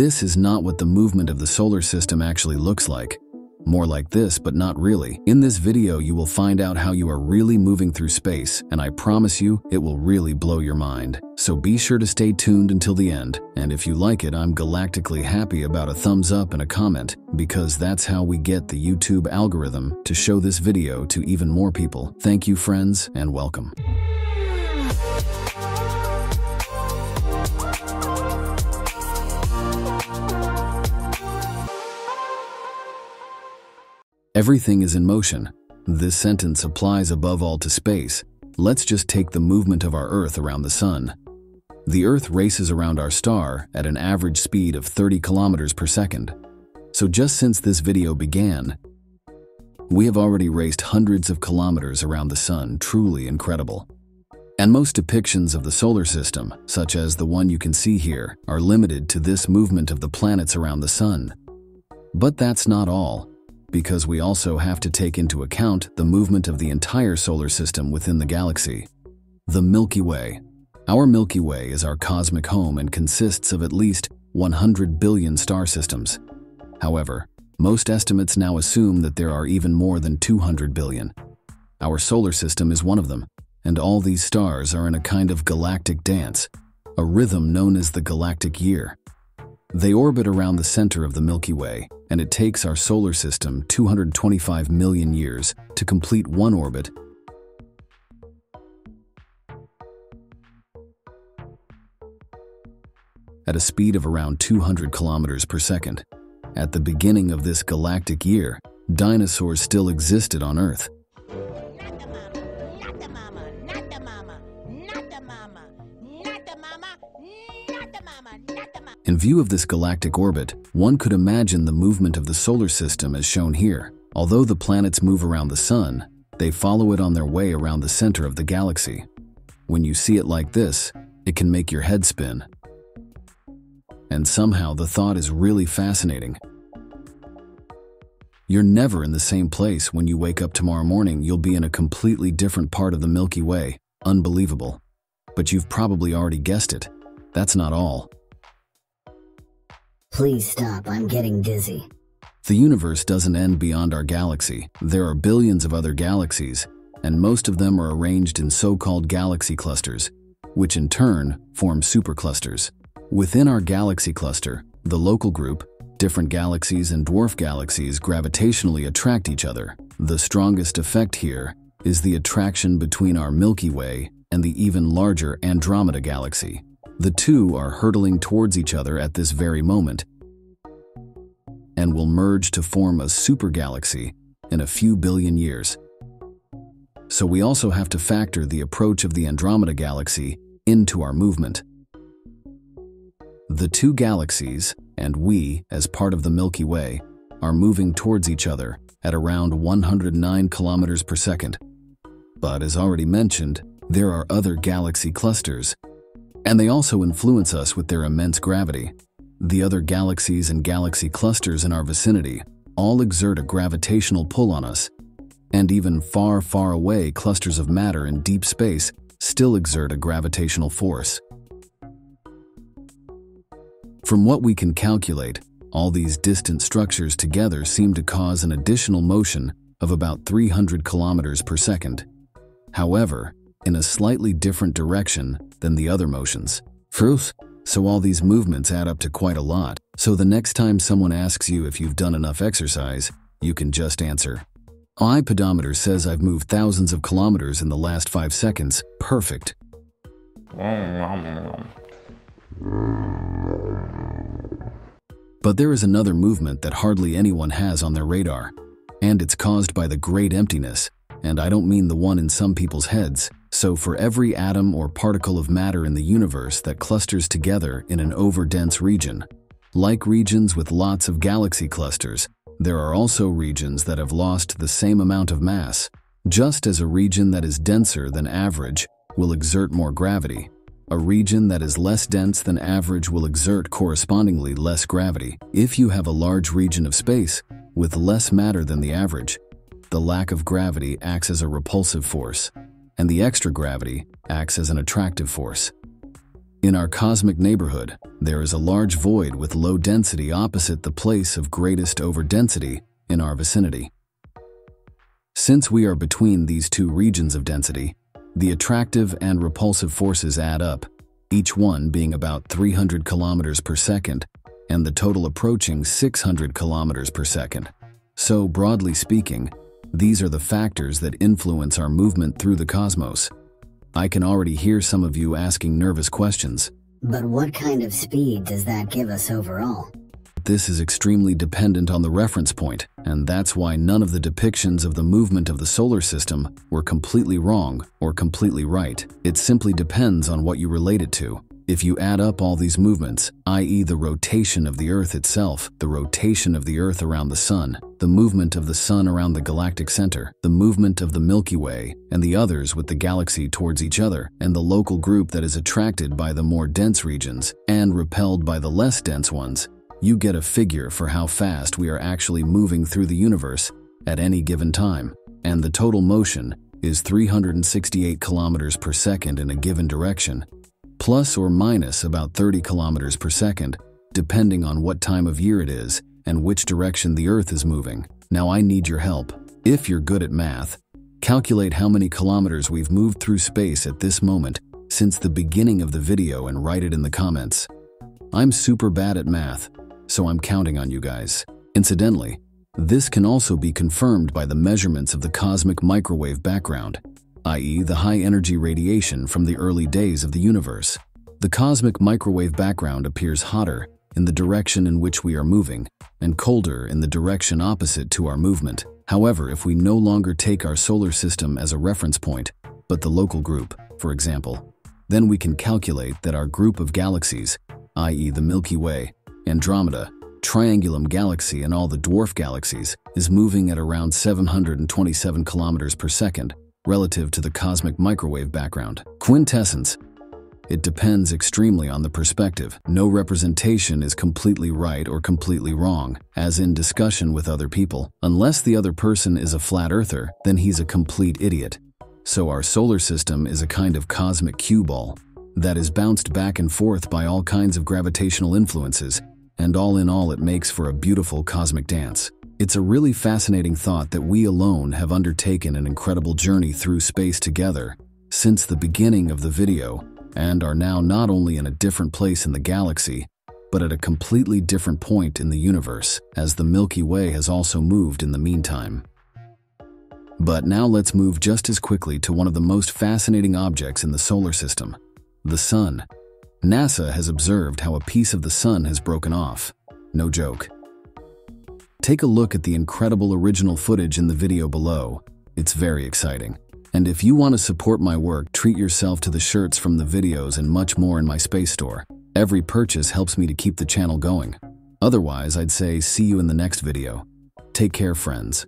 This is not what the movement of the solar system actually looks like. More like this, but not really. In this video, you will find out how you are really moving through space, and I promise you, it will really blow your mind. So be sure to stay tuned until the end, and if you like it, I'm galactically happy about a thumbs up and a comment, because that's how we get the YouTube algorithm to show this video to even more people. Thank you, friends, and welcome. Everything is in motion. This sentence applies above all to space. Let's just take the movement of our Earth around the Sun. The Earth races around our star at an average speed of 30 kilometers per second. So just since this video began, we have already raced hundreds of kilometers around the Sun, truly incredible. And most depictions of the solar system, such as the one you can see here, are limited to this movement of the planets around the Sun. But that's not all, because we also have to take into account the movement of the entire solar system within the galaxy. The Milky Way. Our Milky Way is our cosmic home and consists of at least 100 billion star systems. However, most estimates now assume that there are even more than 200 billion. Our solar system is one of them, and all these stars are in a kind of galactic dance, a rhythm known as the galactic year. They orbit around the center of the Milky Way, and it takes our solar system 225 million years to complete one orbit. At a speed of around 200 kilometers per second. At the beginning of this galactic year, dinosaurs still existed on Earth. In view of this galactic orbit, one could imagine the movement of the solar system as shown here. Although the planets move around the Sun, they follow it on their way around the center of the galaxy. When you see it like this, it can make your head spin. And somehow the thought is really fascinating. You're never in the same place. When you wake up tomorrow morning, you'll be in a completely different part of the Milky Way. Unbelievable. But you've probably already guessed it. That's not all. Please stop, I'm getting dizzy. The universe doesn't end beyond our galaxy. There are billions of other galaxies, and most of them are arranged in so-called galaxy clusters, which in turn form superclusters. Within our galaxy cluster, the Local Group, different galaxies and dwarf galaxies gravitationally attract each other. The strongest effect here is the attraction between our Milky Way and the even larger Andromeda Galaxy. The two are hurtling towards each other at this very moment and will merge to form a supergalaxy in a few billion years. So we also have to factor the approach of the Andromeda Galaxy into our movement. The two galaxies, and we, as part of the Milky Way, are moving towards each other at around 109 kilometers per second. But as already mentioned, there are other galaxy clusters, and they also influence us with their immense gravity. The other galaxies and galaxy clusters in our vicinity all exert a gravitational pull on us, and even far, far away clusters of matter in deep space still exert a gravitational force. From what we can calculate, all these distant structures together seem to cause an additional motion of about 300 kilometers per second. However, in a slightly different direction than the other motions. Truth? So all these movements add up to quite a lot. So the next time someone asks you if you've done enough exercise, you can just answer, "My pedometer says I've moved thousands of kilometers in the last 5 seconds. Perfect." But there is another movement that hardly anyone has on their radar, and it's caused by the great emptiness. And I don't mean the one in some people's heads. So for every atom or particle of matter in the universe that clusters together in an overdense region, like regions with lots of galaxy clusters, there are also regions that have lost the same amount of mass, just as a region that is denser than average will exert more gravity. A region that is less dense than average will exert correspondingly less gravity. If you have a large region of space with less matter than the average, the lack of gravity acts as a repulsive force, and the extra gravity acts as an attractive force. In our cosmic neighborhood, there is a large void with low density opposite the place of greatest overdensity in our vicinity. Since we are between these two regions of density, the attractive and repulsive forces add up, each one being about 300 kilometers per second and the total approaching 600 kilometers per second. So, broadly speaking, these are the factors that influence our movement through the cosmos. I can already hear some of you asking nervous questions. But what kind of speed does that give us overall? This is extremely dependent on the reference point, and that's why none of the depictions of the movement of the solar system were completely wrong or completely right. It simply depends on what you relate it to. If you add up all these movements, i.e. the rotation of the Earth itself, the rotation of the Earth around the Sun, the movement of the Sun around the galactic center, the movement of the Milky Way, and the others with the galaxy towards each other, and the local group that is attracted by the more dense regions and repelled by the less dense ones, you get a figure for how fast we are actually moving through the universe at any given time, and the total motion is 368 kilometers per second in a given direction, plus or minus about 30 kilometers per second, depending on what time of year it is and which direction the Earth is moving. Now I need your help. If you're good at math, calculate how many kilometers we've moved through space at this moment since the beginning of the video and write it in the comments. I'm super bad at math, so I'm counting on you guys. Incidentally, this can also be confirmed by the measurements of the cosmic microwave background, i.e. the high-energy radiation from the early days of the universe. The cosmic microwave background appears hotter in the direction in which we are moving and colder in the direction opposite to our movement. However, if we no longer take our solar system as a reference point, but the local group, for example, then we can calculate that our group of galaxies, i.e. the Milky Way, Andromeda, Triangulum Galaxy, and all the dwarf galaxies, is moving at around 727 kilometers per second, relative to the cosmic microwave background. Quintessence, it depends extremely on the perspective. No representation is completely right or completely wrong, as in discussion with other people. Unless the other person is a flat earther, then he's a complete idiot. So our solar system is a kind of cosmic cue ball that is bounced back and forth by all kinds of gravitational influences, and all in all it makes for a beautiful cosmic dance. It's a really fascinating thought that we alone have undertaken an incredible journey through space together since the beginning of the video and are now not only in a different place in the galaxy, but at a completely different point in the universe, as the Milky Way has also moved in the meantime. But now let's move just as quickly to one of the most fascinating objects in the solar system, the Sun. NASA has observed how a piece of the Sun has broken off. No joke. Take a look at the incredible original footage in the video below. It's very exciting. And if you want to support my work, treat yourself to the shirts from the videos and much more in my space store. Every purchase helps me to keep the channel going. Otherwise, I'd say see you in the next video. Take care, friends.